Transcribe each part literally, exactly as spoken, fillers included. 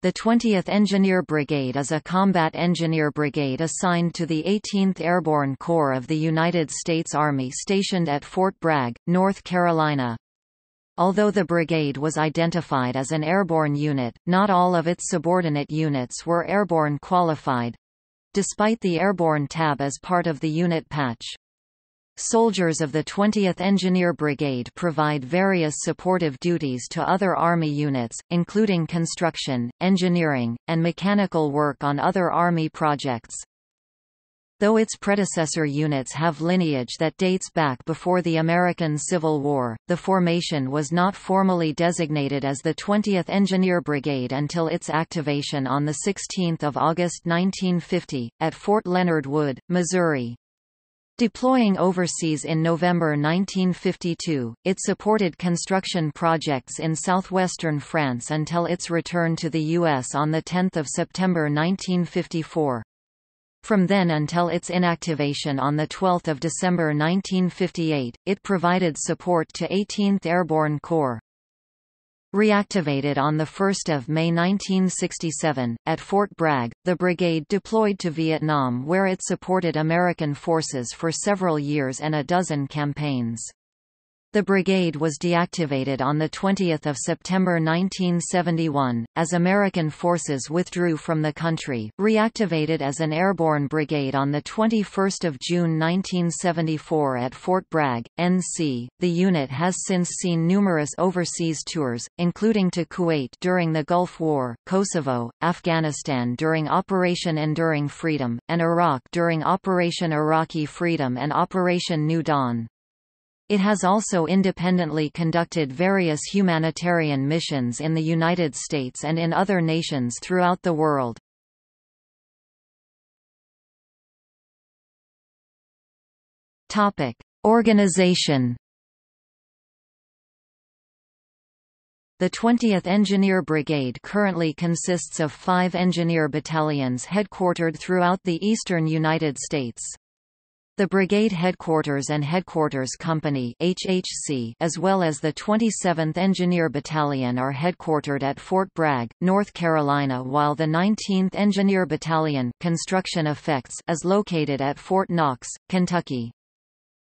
The twentieth Engineer Brigade is a combat engineer brigade assigned to the eighteenth Airborne Corps of the United States Army stationed at Fort Bragg, North Carolina. Although the brigade was identified as an airborne unit, not all of its subordinate units were airborne qualified, despite the airborne tab as part of the unit patch. Soldiers of the twentieth Engineer Brigade provide various supportive duties to other Army units, including construction, engineering, and mechanical work on other Army projects. Though its predecessor units have lineage that dates back before the American Civil War, the formation was not formally designated as the twentieth Engineer Brigade until its activation on the sixteenth of August nineteen fifty, at Fort Leonard Wood, Missouri. Deploying overseas in November nineteen fifty-two, it supported construction projects in southwestern France until its return to the U S on the tenth of September nineteen fifty-four. From then until its inactivation on the twelfth of December nineteen fifty-eight, it provided support to eighteenth Airborne Corps. Reactivated on the first of May nineteen sixty-seven, at Fort Bragg, the brigade deployed to Vietnam where it supported American forces for several years and a dozen campaigns. The brigade was deactivated on the twentieth of September nineteen seventy-one, as American forces withdrew from the country, reactivated as an airborne brigade on the twenty-first of June nineteen seventy-four at Fort Bragg, N C. The unit has since seen numerous overseas tours, including to Kuwait during the Gulf War, Kosovo, Afghanistan during Operation Enduring Freedom, and Iraq during Operation Iraqi Freedom and Operation New Dawn. It has also independently conducted various humanitarian missions in the United States and in other nations throughout the world. Topic: Organization. The twentieth Engineer Brigade currently consists of five engineer battalions headquartered throughout the eastern United States. The Brigade Headquarters and Headquarters Company (H H C), as well as the twenty-seventh Engineer Battalion are headquartered at Fort Bragg, North Carolina, while the nineteenth Engineer Battalion (Construction Effects) is located at Fort Knox, Kentucky.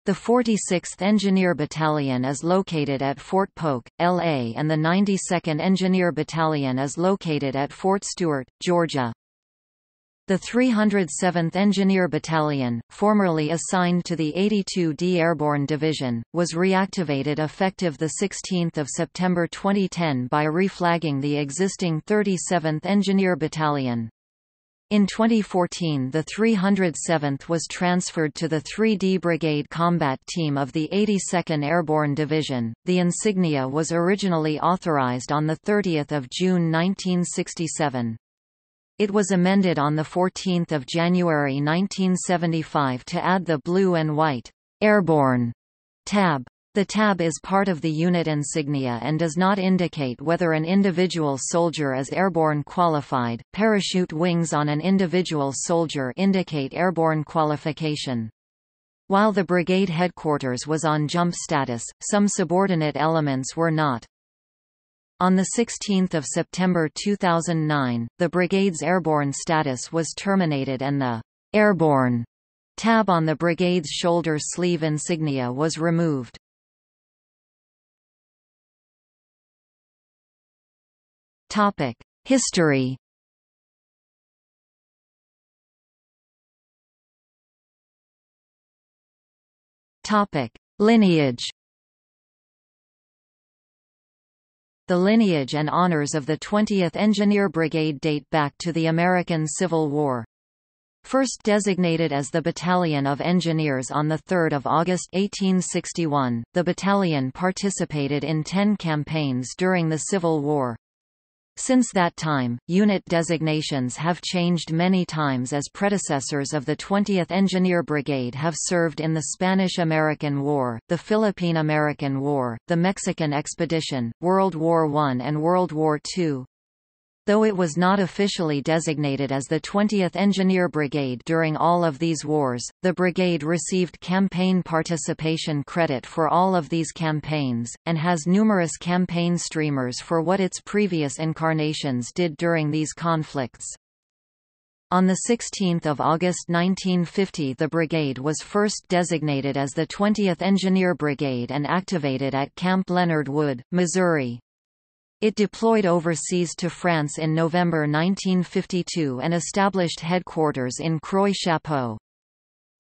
The forty-sixth Engineer Battalion is located at Fort Polk, L A and the ninety-second Engineer Battalion is located at Fort Stewart, Georgia. The three hundred seventh Engineer Battalion, formerly assigned to the eighty-second Airborne Division, was reactivated effective the sixteenth of September twenty ten by reflagging the existing thirty-seventh Engineer Battalion. In twenty fourteen, the three hundred seventh was transferred to the three D Brigade Combat Team of the eighty-second Airborne Division. The insignia was originally authorized on the thirtieth of June nineteen sixty-seven. It was amended on the fourteenth of January nineteen seventy-five to add the blue and white Airborne tab. The tab is part of the unit insignia and does not indicate whether an individual soldier is airborne qualified. Parachute wings on an individual soldier indicate airborne qualification. While the brigade headquarters was on jump status, some subordinate elements were not. On the sixteenth of September two thousand nine, the brigade's airborne status was terminated and the Airborne tab on the brigade's shoulder sleeve insignia was removed. Topic: History. Topic: Lineage. The lineage and honors of the twentieth Engineer Brigade date back to the American Civil War. First designated as the Battalion of Engineers on the third of August eighteen sixty-one, the battalion participated in ten campaigns during the Civil War. Since that time, unit designations have changed many times as predecessors of the twentieth Engineer Brigade have served in the Spanish-American War, the Philippine-American War, the Mexican Expedition, World War One and World War Two. Though it was not officially designated as the twentieth Engineer Brigade during all of these wars, the brigade received campaign participation credit for all of these campaigns, and has numerous campaign streamers for what its previous incarnations did during these conflicts. On sixteenth of August nineteen fifty, the brigade was first designated as the twentieth Engineer Brigade and activated at Camp Leonard Wood, Missouri. It deployed overseas to France in November nineteen fifty-two and established headquarters in Croix-Chapeau.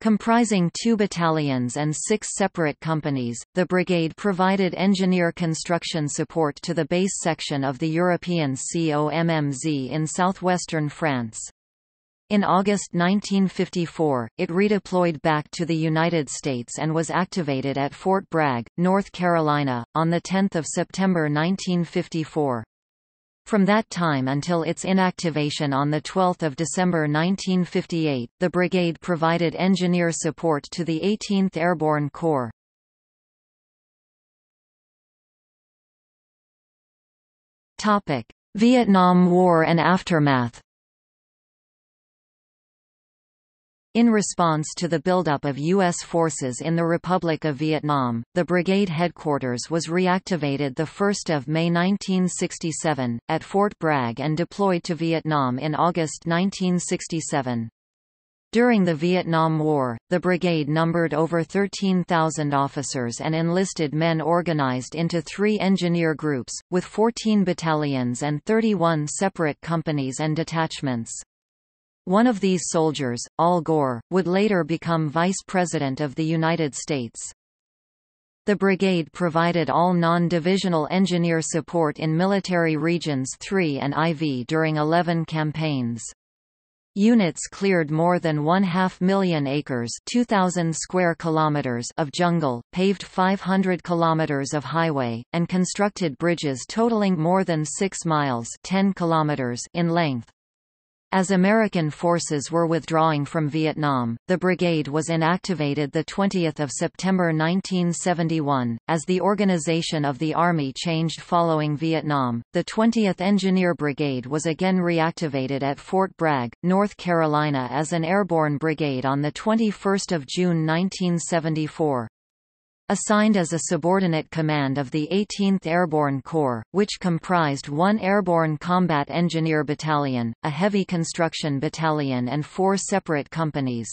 Comprising two battalions and six separate companies, the brigade provided engineer construction support to the base section of the European C O M M Z in southwestern France. In August nineteen fifty-four, it redeployed back to the United States and was activated at Fort Bragg, North Carolina, on the tenth of September nineteen fifty-four. From that time until its inactivation on the twelfth of December nineteen fifty-eight, the brigade provided engineer support to the eighteenth Airborne Corps. Topic: Vietnam War and aftermath. In response to the buildup of U S forces in the Republic of Vietnam, the brigade headquarters was reactivated the first of May nineteen sixty-seven, at Fort Bragg and deployed to Vietnam in August nineteen sixty-seven. During the Vietnam War, the brigade numbered over thirteen thousand officers and enlisted men organized into three engineer groups, with fourteen battalions and thirty-one separate companies and detachments. One of these soldiers, Al Gore, would later become Vice President of the United States. The brigade provided all non-divisional engineer support in military regions three and four during eleven campaigns. Units cleared more than one half million acres (two thousand square kilometers) of jungle, paved five hundred kilometers of highway, and constructed bridges totaling more than six miles (ten kilometers) in length. As American forces were withdrawing from Vietnam, the brigade was inactivated the twentieth of September nineteen seventy-one. As the organization of the Army changed following Vietnam, the twentieth Engineer Brigade was again reactivated at Fort Bragg, North Carolina as an airborne brigade on the twenty-first of June nineteen seventy-four. Assigned as a subordinate command of the eighteenth Airborne Corps, which comprised one Airborne Combat Engineer Battalion, a Heavy Construction Battalion and four separate companies.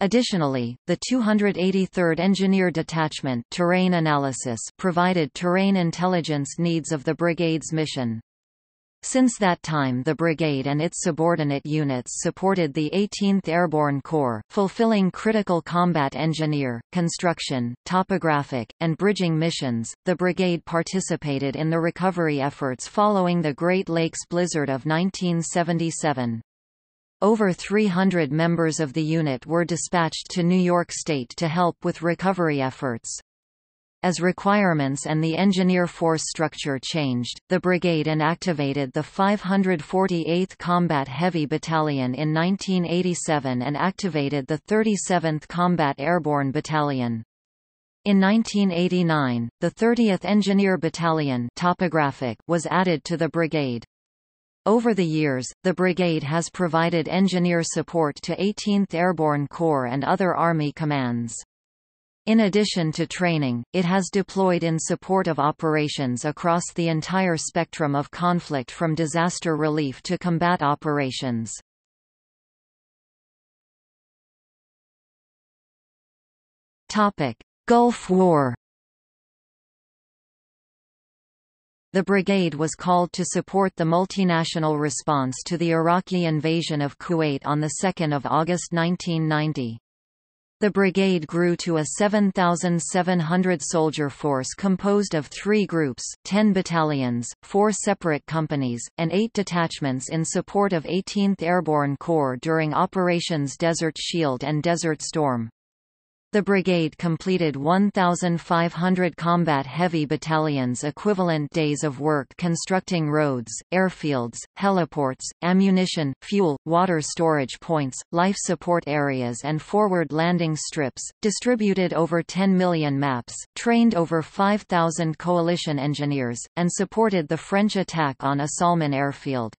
Additionally, the two hundred eighty-third Engineer Detachment terrain analysis provided terrain intelligence needs of the brigade's mission. Since that time the brigade and its subordinate units supported the eighteenth Airborne Corps, fulfilling critical combat engineer, construction, topographic, and bridging missions. The brigade participated in the recovery efforts following the Great Lakes blizzard of nineteen seventy-seven. Over three hundred members of the unit were dispatched to New York State to help with recovery efforts. As requirements and the engineer force structure changed, the brigade inactivated the five hundred forty-eighth Combat Heavy Battalion in nineteen eighty-seven and activated the thirty-seventh Combat Airborne Battalion. In nineteen eighty-nine, the thirtieth Engineer Battalion Topographic was added to the brigade. Over the years, the brigade has provided engineer support to eighteenth Airborne Corps and other Army commands. In addition to training, it has deployed in support of operations across the entire spectrum of conflict from disaster relief to combat operations. Topic: Gulf War. The brigade was called to support the multinational response to the Iraqi invasion of Kuwait on the second of August nineteen ninety. The brigade grew to a seven thousand seven hundred soldier force composed of three groups, ten battalions, four separate companies, and eight detachments in support of eighteenth Airborne Corps during Operations Desert Shield and Desert Storm. The brigade completed one thousand five hundred combat heavy battalions equivalent days of work constructing roads, airfields, heliports, ammunition, fuel, water storage points, life support areas and forward landing strips, distributed over ten million maps, trained over five thousand coalition engineers, and supported the French attack on Assalman airfield.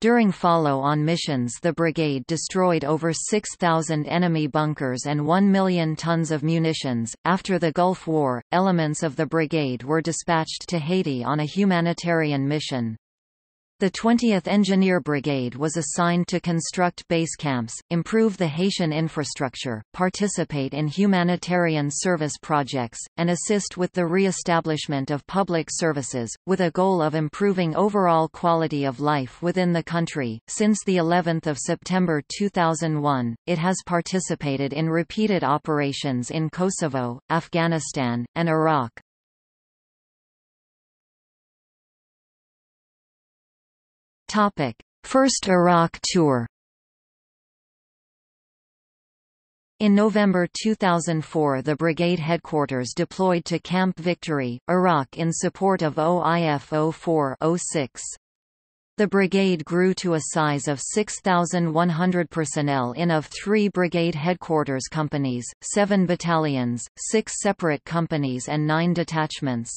During follow-on missions, the brigade destroyed over six thousand enemy bunkers and one million tons of munitions. After the Gulf War, elements of the brigade were dispatched to Haiti on a humanitarian mission. The twentieth Engineer Brigade was assigned to construct base camps, improve the Haitian infrastructure, participate in humanitarian service projects, and assist with the re-establishment of public services, with a goal of improving overall quality of life within the country. Since the eleventh of September two thousand one, it has participated in repeated operations in Kosovo, Afghanistan, and Iraq. Topic: First Iraq tour. In November two thousand four, the brigade headquarters deployed to Camp Victory, Iraq, in support of O I F oh four oh six. The brigade grew to a size of six thousand one hundred personnel in of three brigade headquarters companies, seven battalions, six separate companies, and nine detachments.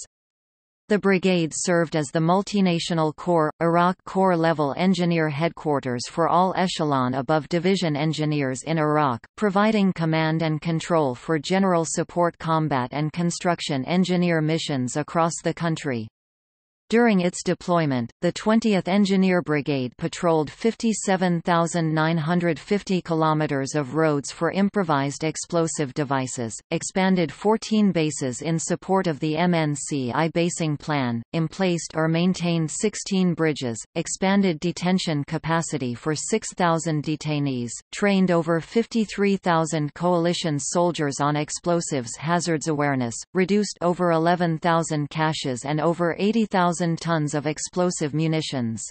The brigade served as the Multinational Corps, Iraq Corps-level engineer headquarters for all echelon above division engineers in Iraq, providing command and control for general support combat and construction engineer missions across the country. During its deployment, the twentieth Engineer Brigade patrolled fifty-seven thousand nine hundred fifty kilometers of roads for improvised explosive devices, expanded fourteen bases in support of the M N C I Basing Plan, emplaced or maintained sixteen bridges, expanded detention capacity for six thousand detainees, trained over fifty-three thousand coalition soldiers on explosives hazards awareness, reduced over eleven thousand caches and over eighty thousand tons of explosive munitions.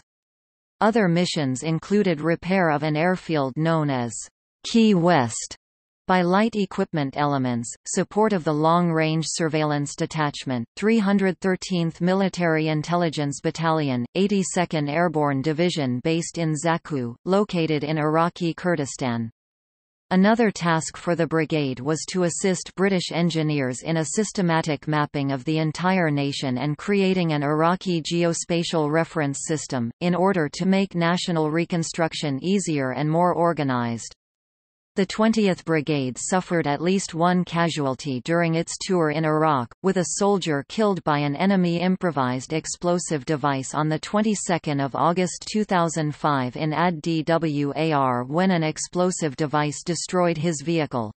Other missions included repair of an airfield known as Key West by light equipment elements, support of the Long-Range Surveillance Detachment, three hundred thirteenth Military Intelligence Battalion, eighty-second Airborne Division based in Zakhu, located in Iraqi Kurdistan. Another task for the brigade was to assist British engineers in a systematic mapping of the entire nation and creating an Iraqi geospatial reference system, in order to make national reconstruction easier and more organized. The twentieth Brigade suffered at least one casualty during its tour in Iraq, with a soldier killed by an enemy improvised explosive device on the twenty-second of August two thousand five in Ad-Dwar when an explosive device destroyed his vehicle.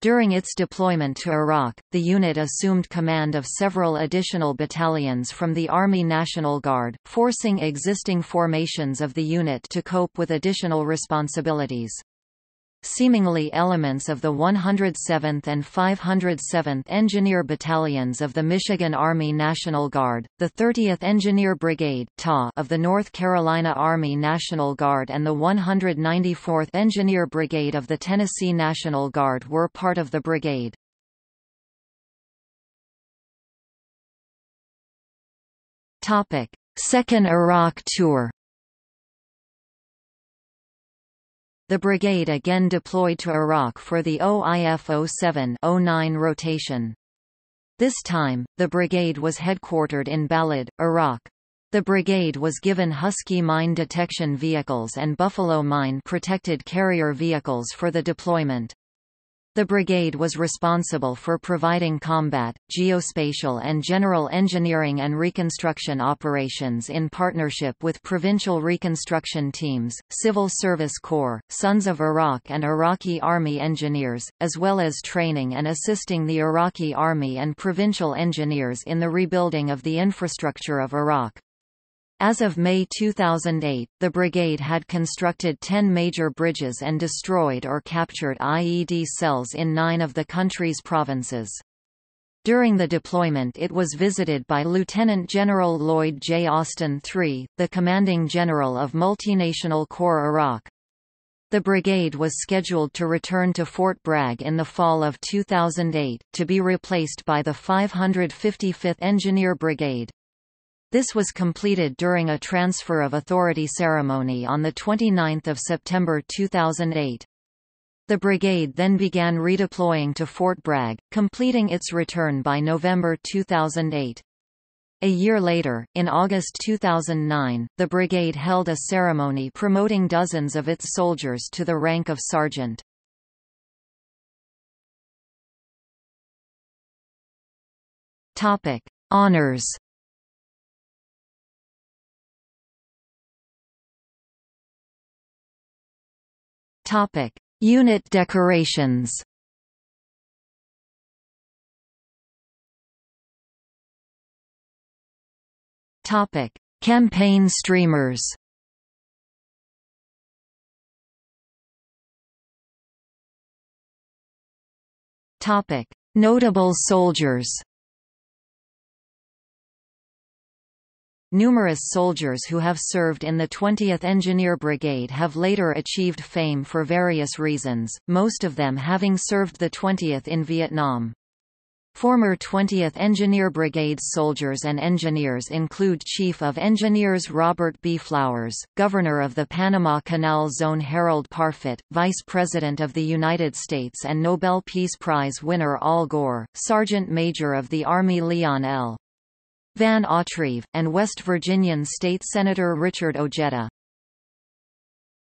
During its deployment to Iraq, the unit assumed command of several additional battalions from the Army National Guard, forcing existing formations of the unit to cope with additional responsibilities. Seemingly elements of the one hundred seventh and five hundred seventh Engineer Battalions of the Michigan Army National Guard, the thirtieth Engineer Brigade of the North Carolina Army National Guard and the one hundred ninety-fourth Engineer Brigade of the Tennessee National Guard were part of the brigade. Second Iraq tour. The brigade again deployed to Iraq for the O I F oh seven oh nine rotation. This time, the brigade was headquartered in Balad, Iraq. The brigade was given Husky mine detection vehicles and Buffalo mine protected carrier vehicles for the deployment. The brigade was responsible for providing combat, geospatial and general engineering and reconstruction operations in partnership with provincial reconstruction teams, Civil Service Corps, Sons of Iraq and Iraqi Army engineers, as well as training and assisting the Iraqi Army and provincial engineers in the rebuilding of the infrastructure of Iraq. As of May two thousand eight, the brigade had constructed ten major bridges and destroyed or captured I E D cells in nine of the country's provinces. During the deployment, it was visited by Lieutenant General Lloyd J. Austin the third, the commanding general of Multinational Corps Iraq. The brigade was scheduled to return to Fort Bragg in the fall of two thousand eight, to be replaced by the five hundred fifty-fifth Engineer Brigade. This was completed during a transfer of authority ceremony on the twenty-ninth of September two thousand eight. The brigade then began redeploying to Fort Bragg, completing its return by November two thousand eight. A year later, in August two thousand nine, the brigade held a ceremony promoting dozens of its soldiers to the rank of sergeant. Topic: Honors. Topic: Unit decorations. Topic: Campaign streamers. Topic: Notable soldiers. Numerous soldiers who have served in the twentieth Engineer Brigade have later achieved fame for various reasons, most of them having served the twentieth in Vietnam. Former twentieth Engineer Brigade soldiers and engineers include Chief of Engineers Robert B. Flowers, Governor of the Panama Canal Zone Harold Parfit, Vice President of the United States and Nobel Peace Prize winner Al Gore, Sergeant Major of the Army Leon L. Van Autreve, and West Virginian State Senator Richard Ojeda.